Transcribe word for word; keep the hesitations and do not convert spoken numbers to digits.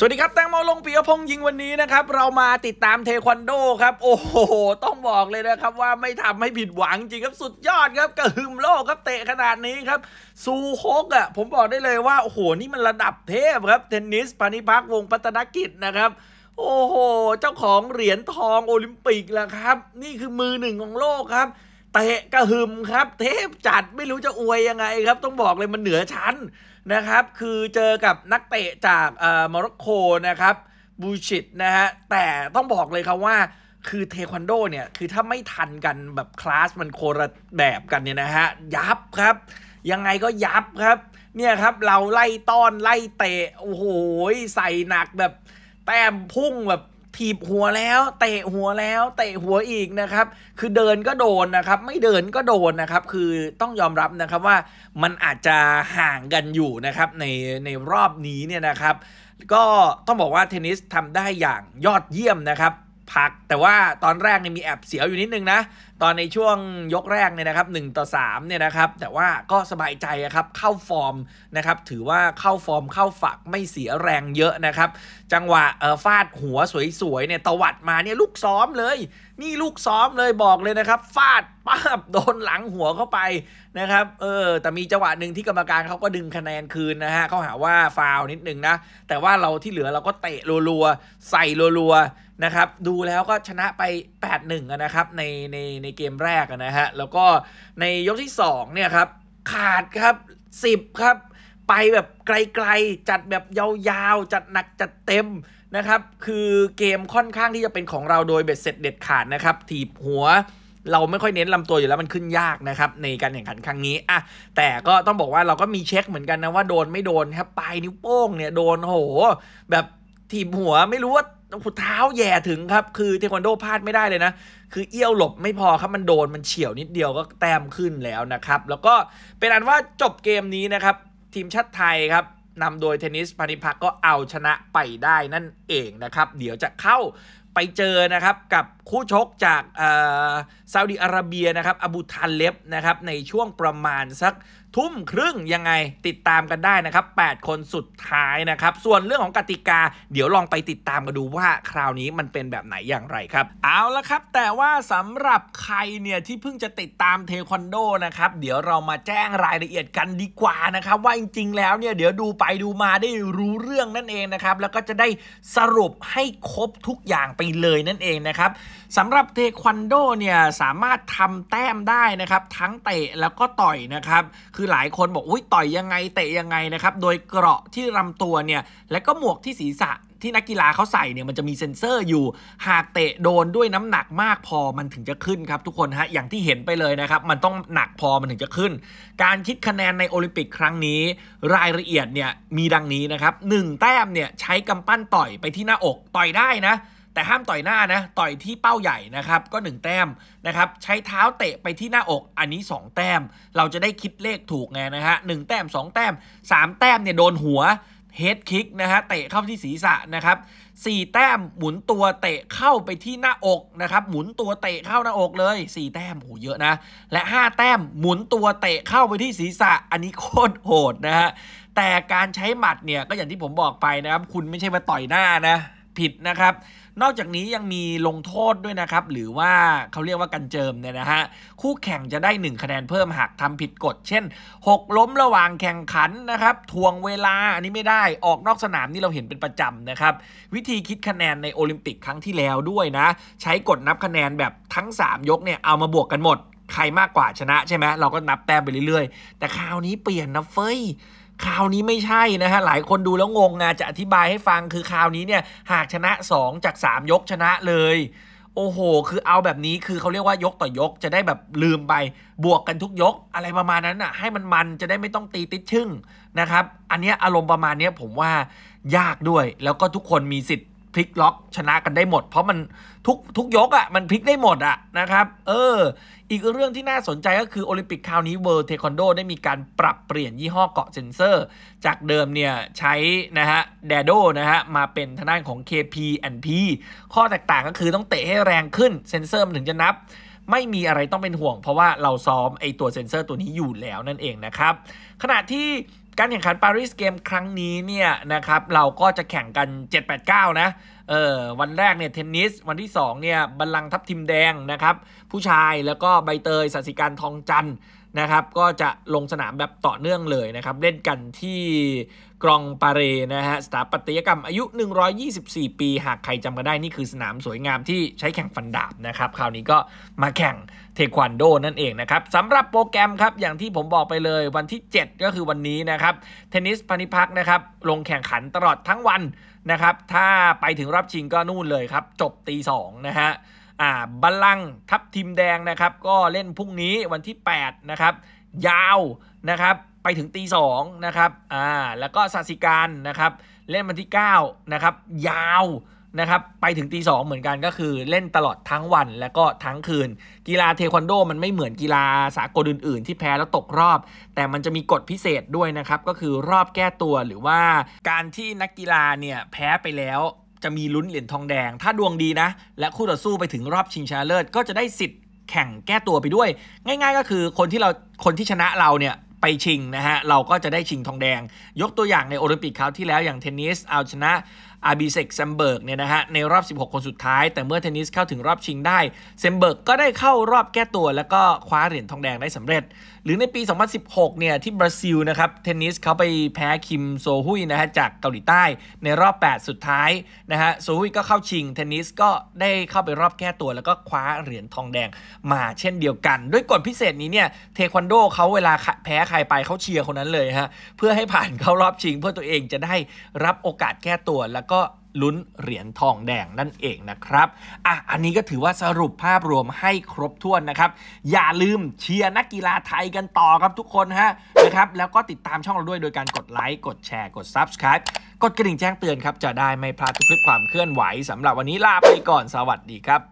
สวัสดีครับแตงโมลงปิยพงษ์ยิงวันนี้นะครับเรามาติดตามเทควันโดครับโอ้โหต้องบอกเลยนะครับว่าไม่ทำให้ผิดหวังจริงครับสุดยอดครับกระหึ่มโลกครับเตะขนาดนี้ครับซูโคกอ่ะผมบอกได้เลยว่าโอ้โหนี่มันระดับเทพครับเทนนิสพานิพักวงศ์พัฒนกิจนะครับโอ้โหเจ้าของเหรียญทองโอลิมปิกแล้วครับนี่คือมือหนึ่งของโลกครับเตะกระหึ่มครับเทพจัดไม่รู้จะอวยยังไงครับต้องบอกเลยมันเหนือชั้นนะครับคือเจอกับนักเตะจากโมร็อกโกนะครับบูชิตนะฮะแต่ต้องบอกเลยครับว่าคือเทควันโดเนี่ยคือถ้าไม่ทันกันแบบคลาสมันโคระแบบกันเนี่ยนะฮะยับครับยังไงก็ยับครับเนี่ยครับเราไล่ต้อนไล่เตะโอ้โหใส่หนักแบบแต้มพุ่งแบบถีบหัวแล้วเตะหัวแล้วเตะหัวอีกนะครับคือเดินก็โดนนะครับไม่เดินก็โดนนะครับคือต้องยอมรับนะครับว่ามันอาจจะห่างกันอยู่นะครับในในรอบนี้เนี่ยนะครับก็ต้องบอกว่าเทนนิสทำได้อย่างยอดเยี่ยมนะครับพักแต่ว่าตอนแรกเนี่ยมีแอบเสียวอยู่นิดนึงนะตอนในช่วงยกแรกเนี่ยนะครับหนึ่งต่อสามเนี่ยนะครับแต่ว่าก็สบายใจครับเข้าฟอร์มนะครับถือว่าเข้าฟอร์มเข้าฝักไม่เสียแรงเยอะนะครับจังหวะฟาดหัวสวยๆเนี่ยตวัดมาเนี่ยลูกซ้อมเลยนี่ลูกซ้อมเลยบอกเลยนะครับฟาดป้าบโดนหลังหัวเข้าไปนะครับเออแต่มีจังหวะหนึ่งที่กรรมการเขาก็ดึงคะแนนคืนนะฮะเขาหาว่าฟาวนิดนึงนะแต่ว่าเราที่เหลือเราก็เตะรัวๆใส่รัวๆนะครับดูแล้วก็ชนะไป แปดหนึ่ง นะครับในในในเกมแรกนะฮะแล้วก็ในยกที่สองเนี่ยครับขาดครับสิบครับไปแบบไกลๆจัดแบบยาวๆจัดหนักจัดเต็มนะครับคือเกมค่อนข้างที่จะเป็นของเราโดยเบ็ดเสร็จเด็ดขาดนะครับถีบหัวเราไม่ค่อยเน้นลำตัวอยู่แล้วมันขึ้นยากนะครับในการแข่งขันครั้งนี้อะแต่ก็ต้องบอกว่าเราก็มีเช็คเหมือนกันนะว่าโดนไม่โดนครับปลายนิ้วโป้งเนี่ยโดนโหแบบถีบหัวไม่รู้ว่าเท้าแย่ถึงครับคือเทควันโดพลาดไม่ได้เลยนะคือเอี้ยวหลบไม่พอครับมันโดนมันเฉี่ยวนิดเดียวก็แต้มขึ้นแล้วนะครับแล้วก็เป็นอันว่าจบเกมนี้นะครับทีมชาติไทยครับนำโดยเทนนิสพานิพักก็เอาชนะไปได้นั่นเองนะครับเดี๋ยวจะเข้าไปเจอนะครับกับคู่ชกจากซาอุดิอาระเบียนะครับอบูทาเลบนะครับในช่วงประมาณสักทุ่มครึ่งยังไงติดตามกันได้นะครับแปดคนสุดท้ายนะครับส่วนเรื่องของกติกาเดี๋ยวลองไปติดตามกันดูว่าคราวนี้มันเป็นแบบไหนอย่างไรครับเอาละครับแต่ว่าสำหรับใครเนี่ยที่เพิ่งจะติดตามเทควันโดนะครับเดี๋ยวเรามาแจ้งรายละเอียดกันดีกว่านะครับว่าจริงๆแล้วเนี่ยเดี๋ยวดูไปดูมาได้รู้เรื่องนั่นเองนะครับแล้วก็จะได้สรุปให้ครบทุกอย่างไปเลยนั่นเองนะครับสำหรับเทควันโดเนี่ยสามารถทำแต้มได้นะครับทั้งเตะแล้วก็ต่อยนะครับคือหลายคนบอกอุ้ยต่อยยังไงเตะยังไงนะครับโดยเกราะที่ลำตัวเนี่ยและก็หมวกที่ศีรษะที่นักกีฬาเขาใส่เนี่ยมันจะมีเซ็นเซอร์อยู่หากเตะโดนด้วยน้ำหนักมากพอมันถึงจะขึ้นครับทุกคนฮะอย่างที่เห็นไปเลยนะครับมันต้องหนักพอมันถึงจะขึ้นการคิดคะแนนในโอลิมปิกครั้งนี้รายละเอียดเนี่ยมีดังนี้นะครับหนึ่งแต้มเนี่ยใช้กำปั้นต่อยไปที่หน้าอกต่อยได้นะแต่ห้ามต่อยหน้านะต่อยที่เป้าใหญ่นะครับก็หนึ่งแต้มนะครับใช้เท้าเตะไปที่หน้าอกอันนี้สองแต้มเราจะได้คิดเลขถูกไงนะฮะหนึ่งแต้มสองแต้มสามแต้มเนี่ยโดนหัวเฮดคิกนะฮะเตะเข้าที่ศีรษะนะครับสี่แต้มหมุนตัวเตะเข้าไปที่หน้าอกนะครับหมุนตัวเตะเข้าหน้าอกเลยสี่แต้มโหเยอะนะและห้าแต้มหมุนตัวเตะเข้าไปที่ศีรษะอันนี้โคตรโหดนะฮะแต่การใช้หมัดเนี่ยก็อย่างที่ผมบอกไปนะครับคุณไม่ใช่มาต่อยหน้านะผิดนะครับนอกจากนี้ยังมีลงโทษด้วยนะครับหรือว่าเขาเรียกว่ากันเจิมเนี่ยนะฮะคู่แข่งจะได้หนึ่งคะแนนเพิ่มหากทำผิดกฎเช่นหกล้มระหว่างแข่งขันนะครับทวงเวลาอันนี้ไม่ได้ออกนอกสนามนี่เราเห็นเป็นประจำนะครับวิธีคิดคะแนนในโอลิมปิกครั้งที่แล้วด้วยนะใช้กฎนับคะแนนแบบทั้งสามยกเนี่ยเอามาบวกกันหมดใครมากกว่าชนะใช่ไหมเราก็นับแต้มไปเรื่อยๆแต่คราวนี้เปลี่ยนนะเฟ้ยคราวนี้ไม่ใช่นะฮะหลายคนดูแล้วงงนะจะอธิบายให้ฟังคือคราวนี้เนี่ยหากชนะสองจากสามยกชนะเลยโอ้โหคือเอาแบบนี้คือเขาเรียกว่ายกต่อยกจะได้แบบลืมไปบวกกันทุกยกอะไรประมาณนั้นอ่ะให้มันมันจะได้ไม่ต้องตีติดชึ่งนะครับอันเนี้ยอารมณ์ประมาณเนี้ยผมว่ายากด้วยแล้วก็ทุกคนมีสิทธิ์พลิกล็อกชนะกันได้หมดเพราะมันทุกทุกยกอ่ะมันพลิกได้หมดอ่ะนะครับเอออีกเรื่องที่น่าสนใจก็คือโอลิมปิกคราวนี้เวิลด์เทควันโดได้มีการปรับเปลี่ยนยี่ห้อเกาะเซ็นเซอร์จากเดิมเนี่ยใช้นะฮะแดโดนะฮะมาเป็นทางด้านของ เค พี แอนด์ พี ข้อแตกต่างก็คือต้องเตะให้แรงขึ้นเซ็นเซอร์มันถึงจะนับไม่มีอะไรต้องเป็นห่วงเพราะว่าเราซ้อมไอตัวเซ็นเซอร์ตัวนี้อยู่แล้วนั่นเองนะครับขณะที่ การแข่งขันปารีสเกมครั้งนี้เนี่ยนะครับเราก็จะแข่งกัน เจ็ด แปด เก้า นะเออวันแรกเนี่ยเทนนิสวันที่สองเนี่ยบัลลังก์ทัพทิมแดงนะครับผู้ชายแล้วก็ใบเตยศาสิการทองจันทร์นะครับก็จะลงสนามแบบต่อเนื่องเลยนะครับเล่นกันที่กรองปาเรนะฮะสถาปัตยกรรมอายุหนึ่งร้อยยี่สิบสี่ปีหากใครจำกันได้นี่คือสนามสวยงามที่ใช้แข่งฟันดาบนะครับคราวนี้ก็มาแข่งเทควันโดนั่นเองนะครับสำหรับโปรแกรมครับอย่างที่ผมบอกไปเลยวันที่เจ็ดก็คือวันนี้นะครับเทนนิสพานิพักนะครับลงแข่งขันตลอดทั้งวันนะครับถ้าไปถึงรอบชิงก็นู่นเลยครับจบตีสองนะฮะอ่าบัลลังก์ทัพทิมแดงนะครับก็เล่นพรุ่งนี้วันที่แปดนะครับยาวนะครับไปถึงตีสองนะครับอ่าแล้วก็ศาสิการนะครับเล่นวันที่เก้านะครับยาวนะครับไปถึงตีสองเหมือนกันก็คือเล่นตลอดทั้งวันและก็ทั้งคืนกีฬาเทควันโดมันไม่เหมือนกีฬาสากลอื่นๆที่แพ้แล้วตกรอบแต่มันจะมีกฎพิเศษด้วยนะครับก็คือรอบแก้ตัวหรือว่าการที่นักกีฬาเนี่ยแพ้ไปแล้วจะมีลุ้นเหรียญทองแดงถ้าดวงดีนะและคู่ต่อสู้ไปถึงรอบชิงชนะเลิศก็จะได้สิทธิ์แข่งแก้ตัวไปด้วยง่ายๆก็คือคนที่เราคนที่ชนะเราเนี่ยไปชิงนะฮะเราก็จะได้ชิงทองแดงยกตัวอย่างในโอลิมปิกคราวที่แล้วอย่างเทนนิสเอาชนะอาร์บีเซกเซมเบิร์กเนี่ยนะฮะในรอบสิบหกคนสุดท้ายแต่เมื่อเทนนิสเข้าถึงรอบชิงได้เซมเบิร์กก็ได้เข้ารอบแก้ตัวแล้วก็คว้าเหรียญทองแดงได้สำเร็จหรือในปีสองพันสิบหกเนี่ยที่บราซิลนะครับเทนนิสเขาไปแพ้คิมโซฮุยนะฮะจากเกาหลีใต้ในรอบแปดสุดท้ายนะฮะโซฮุยก็เข้าชิงเทนนิสก็ได้เข้าไปรอบแก้ตัวแล้วก็คว้าเหรียญทองแดงมาเช่นเดียวกันด้วยกฎพิเศษนี้เนี่ยเทควันโดเขาเวลาแพ้ใครไปเขาเชียร์คนนั้นเลยฮะเพื่อให้ผ่านเข้ารอบชิงเพื่อตัวเองจะได้รับโอกาสแก้ตัวแล้วก็ลุ้นเหรียญทองแดงนั่นเองนะครับอ่ะอันนี้ก็ถือว่าสรุปภาพรวมให้ครบถ้วนนะครับอย่าลืมเชียร์นักกีฬาไทยกันต่อครับทุกคนฮะนะครับแล้วก็ติดตามช่องเราด้วยโดยการกดไลค์กดแชร์กด ซับสไครบ์ กดกระดิ่งแจ้งเตือนครับจะได้ไม่พลาดทุกคลิปความเคลื่อนไหวสำหรับวันนี้ลาไปก่อนสวัสดีครับ